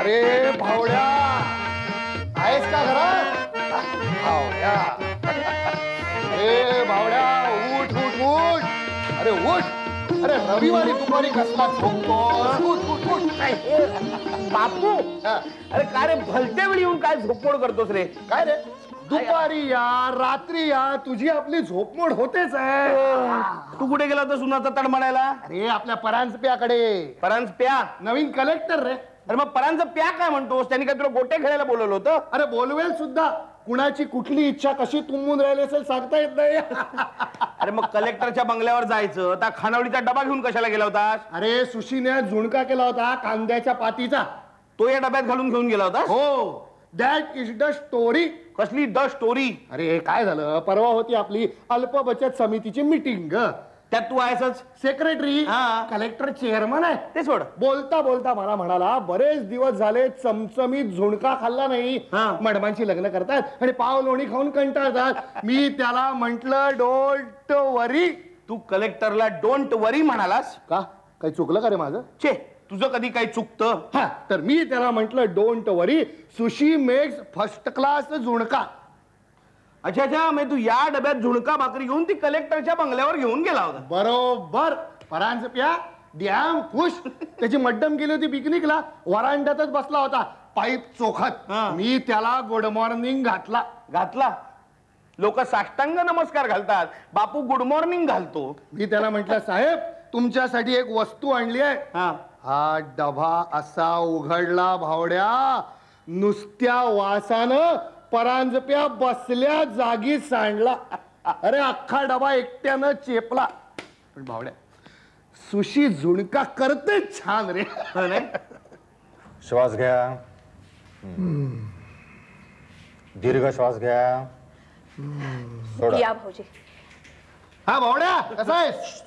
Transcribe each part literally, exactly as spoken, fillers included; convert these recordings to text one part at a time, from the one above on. अरे भावड्या आहेस का घरात? भावड्या अरे भावड्या उठ उठ उठ अरे उठ अरे रविवारी दुपारी कसला झोंबतो उठ उठ उठ बापू अरे काय रे भलते वेळी येऊन काय झोपमोड करतोस रे? काय रे दुपारी या रात्री या तुझी आपली झोपमोड होतेच आहे. तू कुठे गेला होता सुनाचा तड म्हणायला? अरे आपल्या परांज प्याकडे. परांज प्या नवीन कलेक्टर रे. अरे मग परांज प्या काय म्हणतोस? त्यांनी काय तुला गोटे खेळायला बोलवलं होतं? अरे बोलवेल सुद्धा. कुणाची कुठली इच्छा कशी तुंबून राहिली असेल सांगता येत नाही. अरे मग कलेक्टरच्या बंगल्यावर जायचं. त्या खानावळीचा डबा घेऊन कशाला गेला होता? अरे सुशीने झुणका केला होता कांद्याच्या पातीचा. तो या डब्यात घालून घेऊन गेला होता? हो. That is the story. कसली द स्टोरी? अरे काय झालं परवा होती आपली अल्प बचत समितीची मीटिंग. त्यात तू आहेसच सेक्रेटरी. कलेक्टर चेअरमन आहे. ते सोड. बोलता बोलता मला म्हणाला बरेच दिवस झाले चमचमीत झुणका खाल्ला नाही. मडमांची लग्न करतात आणि पाव लोणी खाऊन कंटाळतात. मी त्याला म्हटलं डोंट वरी. तू कलेक्टरला डोंट वरी म्हणालास का? काही चुकलं का रे माझं? चे तुझं कधी काही चुकतं? हा तर मी त्याला म्हटलं don't worry sushi makes first class झुणका. अच्छा अच्छा मग तू या डब्यात झुणका भाकरी घेऊन ती कलेक्टरच्या बंगल्यावर घेऊन गेला होता. बरोबर. परांज प्या ड्याम खुश त्याची मड्डम गेली होती पिकनिकला. वरांड्यातच बसला होता पाईप चोखत. मी त्याला गुड मॉर्निंग घातला. घातला? लोक साष्टांग नमस्कार घालतात, बापू गुड मॉर्निंग घालतो. मी त्याला म्हटलं साहेब तुमच्यासाठी एक वस्तू आणली आहे. हा डबा असा उघडला भावड्या नुसत्या वासानं परांजप्या बसल्या जागी सांडला. अरे अख्खा डबा एकट्यानं चेपला. पण भावड्या सुशी झुणका करते छान रे. श्वास घ्या, दीर्घ श्वास घ्या. या भाऊजी. हा भावड्या कसा आहेस?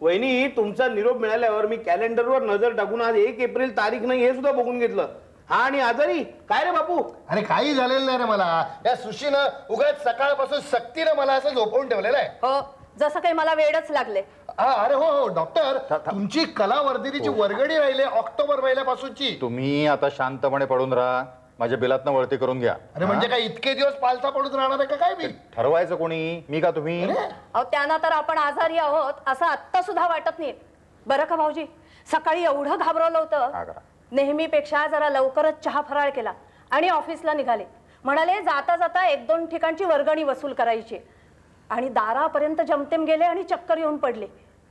वहिनी तुमचा निरोप मिळाल्यावर मी कॅलेंडरवर नजर टाकून आज एक एप्रिल तारीख नाही हे सुद्धा बघून घेतलं. हा आणि आजारी काय रे बापू? अरे काही झालेलं नाही रे मला. या सुशीनं उगाच सकाळपासून सक्तीनं मला असं झोपवून ठेवलेलं आहे. हो जसं काही मला वेळच लागले. अरे हो हो डॉक्टर तुमची कलावर्धिनीची वर्गणी राहिली ऑक्टोबर महिन्यापासूनची. तुम्ही आता शांतपणे पडून राहा. माझ्या बिलातनं वळती करून घ्या. अरे म्हणजे काय इतके दिवस पालथा पडून राहणार आहे का काय? मी ठरवायचं कोणी? मी का तुम्ही? अहो त्यांना तर आपण आजारी आहोत असं आत्ता सुद्धा वाटत नाही बरं का भाऊजी. सकाळी एवढं घाबरवलं होतं. नेहमीपेक्षा जरा लवकरच चहा फराळ केला आणि ऑफिसला निघाले. म्हणाले जाता जाता एक दोन ठिकाणची वर्गणी वसूल करायची आणि दारापर्यंत जमतेम गेले आणि चक्कर येऊन पडले.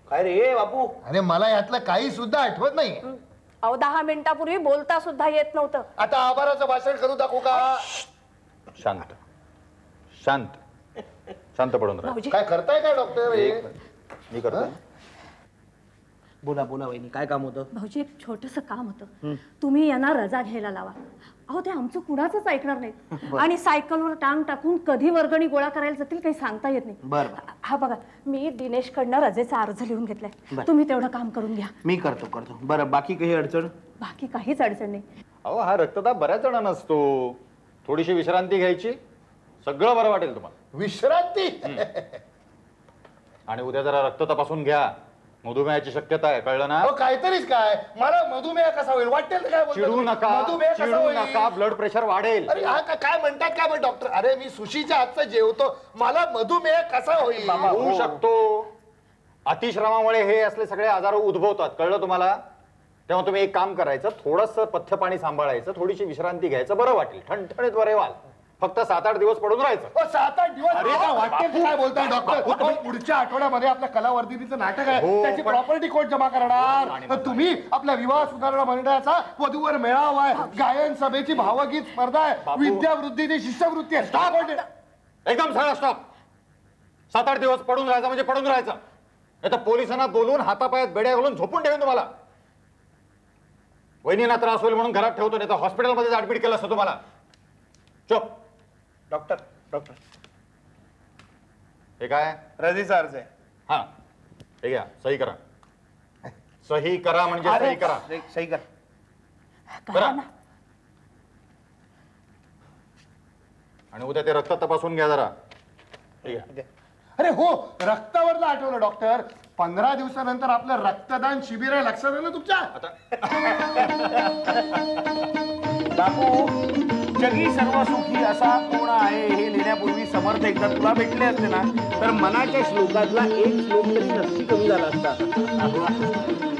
काय रे बापू? अरे मला यातलं काही सुद्धा आठवत नाही. अहो दहा मिनिटापूर्वी बोलता सुद्धा येत नव्हतं. आता आभाराचं भाषण करू दाखवू का? शांत शांत शांत पडून राहा. काय करताय काय डॉक्टर? मी करतो. बोला बोला वहिनी काय काम होतं? भाऊजी एक छोटंसं काम होतं. तुम्ही यांना रजा घ्यायला लावा. अहो ते आमचं कुणाचंच ऐकणार नाही आणि सायकलवर टांग टाकून कधी वर्गणी गोळा करायला जातील काही सांगता येत नाही. हा बघा मी दिनेशकडनं रजेचा अर्ज लिहून घेतलाय. तुम्ही तेवढं काम करून घ्या. मी करतो करतो. बरं बाकी काही अडचण? बाकी काहीच अडचण नाही. अहो हा रक्तदाब बऱ्याच जणांना असतो. थोडीशी विश्रांती घ्यायची सगळं बरं वाटेल तुम्हाला. विश्रांती? आणि उद्या जरा रक्त तपासून घ्या. मधुमेहाची शक्यता आहे कळलं ना? काहीतरीच काय मला मधुमेह कसा होईल वाटेल काय? चिडू नका चिडू नका ब्लड प्रेशर वाढेल. अरे काय म्हणतात काय मग डॉक्टर? अरे मी सुशीच्या हातचं जेवतो मला मधुमेह कसा होईल? होऊ शकतो. अतिश्रमामुळे हे असले सगळे आजार उद्भवतात कळलं तुम्हाला? तेव्हा तुम्ही एक काम करायचं थोडंसं पथ्य पाणी सांभाळायचं थोडीशी विश्रांती घ्यायचं बरं वाटेल. ठणठणीत बरे व्हाल. फक्त सात आठ दिवस पडून राहायचं. सात आठ दिवस? अरे वाटते काय बोलताय डॉक्टर? पुढच्या आठवड्यामध्ये आपल्या कलावर्धिनीचं नाटक आहे त्याची प्रॉपर्टी कोर्ट जमा करणार. तुम्ही आपल्या विवाह सुधारणा मंडळाचा वधूवर मेळावा आहे. गायन सभेची भावगीत स्पर्धा आहे. विद्यावृद्धीची शिष्यवृत्ती आहे. स्टॉप एकदम सगळा स्टॉप. सात आठ दिवस पडून राहायचं म्हणजे पडून राहायचं. आता पोलिसांना बोलून हातापायात बेड्या घालून झोपून ठेवून तुम्हाला. वहिनींना त्रास होईल म्हणून घरात ठेवतो नाही तर हॉस्पिटलमध्येच ऍडमिट केलं असतं तुम्हाला. चुप. डॉक्टर डॉक्टर हे काय? रजेचा अर्ज आहे. हा हे घ्या सही करा. सही करा म्हणजे सही करा. सही करा आणि उद्या ते रक्त तपासून घ्या जरा. अरे हो रक्तावरला आठवलं डॉक्टर. पंधरा दिवसानंतर आपलं रक्तदान शिबिर आहे, लक्षात आलं तुमच्या? बापू जगी सर्व सुखी असा कोण आहे हे लिहिण्यापूर्वी समर्थ एकदा तुला भेटले असते ना तर मनाच्या श्लोकातला एक श्लोक तरी नक्की कमी झाला असता.